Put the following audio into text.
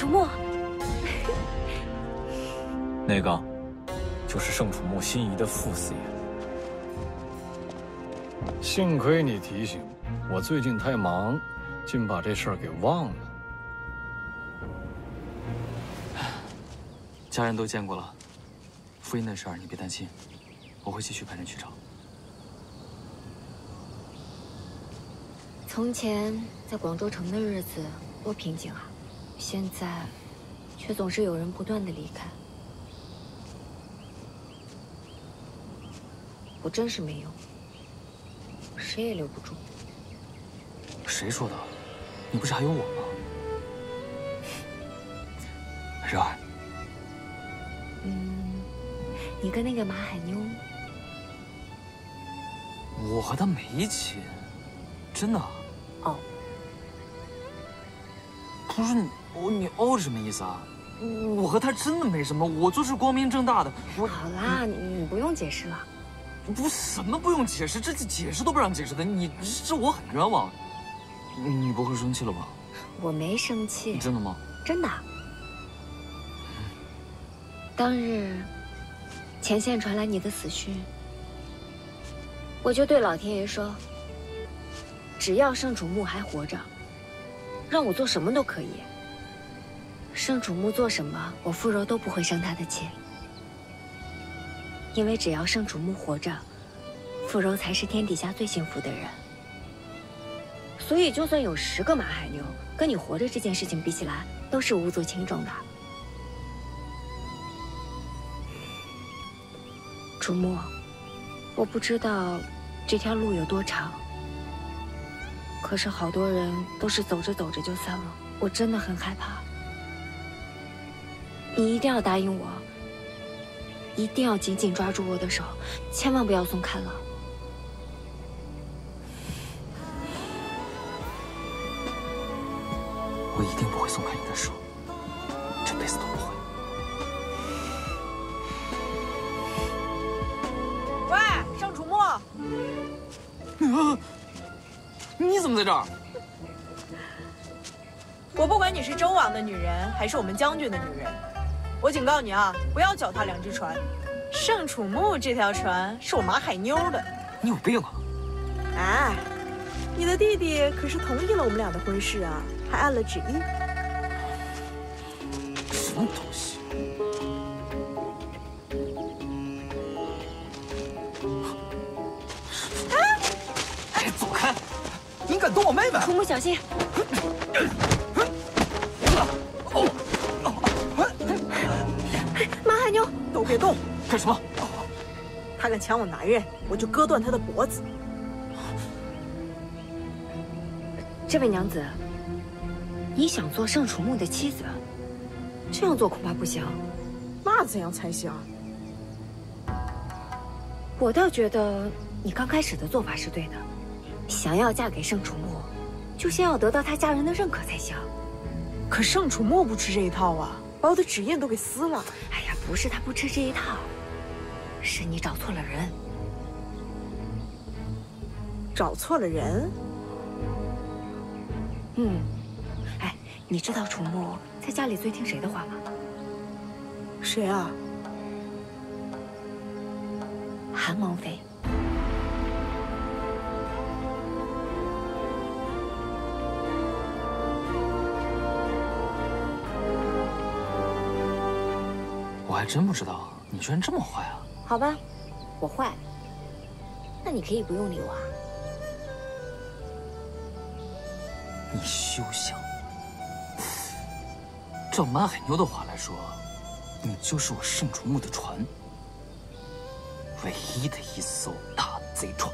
楚墨，那个就是盛楚墨心仪的傅四爷。幸亏你提醒，我最近太忙，竟把这事儿给忘了。家人都见过了，傅音的事儿你别担心，我会继续派人去找。 从前在广州城的日子多平静啊，现在却总是有人不断的离开，我真是没用，谁也留不住。谁说的？你不是还有我吗？热儿，你跟那个马海妞，我和她没亲，真的。 哦，不是你是什么意思啊？我和他真的没什么，我就是光明正大的。好啦，你不用解释了。不，什么不用解释？这解释都不让解释的，你这我很冤枉。你不会生气了吧？我没生气。真的吗？真的。当日前线传来你的死讯，我就对老天爷说。 只要盛楚木还活着，让我做什么都可以。盛楚木做什么，我傅柔都不会生他的气，因为只要盛楚木活着，傅柔才是天底下最幸福的人。所以，就算有10个马海妞，跟你活着这件事情比起来，都是无足轻重的。楚木，我不知道这条路有多长。 可是好多人都是走着走着就散了，我真的很害怕。你一定要答应我，一定要紧紧抓住我的手，千万不要松开了。我一定不会松开你的手，这辈子都不会。喂，盛楚墨。你怎么在这儿？我不管你是周王的女人，还是我们将军的女人，我警告你啊，不要脚踏两只船。盛楚木这条船是我马海妞的。你有病啊！哎，你的弟弟可是同意了我们俩的婚事啊，还按了旨意。什么东西？哎，走开！ 你敢动我妹妹？楚木，小心！马海妞，都别动！干什么？他敢抢我男人，我就割断他的脖子。这位娘子，你想做盛楚木的妻子，这样做恐怕不行。那怎样才行？我倒觉得你刚开始的做法是对的。 想要嫁给盛楚木，就先要得到他家人的认可才行。可盛楚木不吃这一套啊，把我的纸印都给撕了。哎呀，不是他不吃这一套，是你找错了人。找错了人？哎，你知道楚木在家里最听谁的话吗？谁啊？韩王妃。 我还真不知道你居然这么坏啊！好吧，我坏，那你可以不用理我啊。你休想！照马海妞的话来说，你就是我盛楚木的船，唯一的一艘大贼船。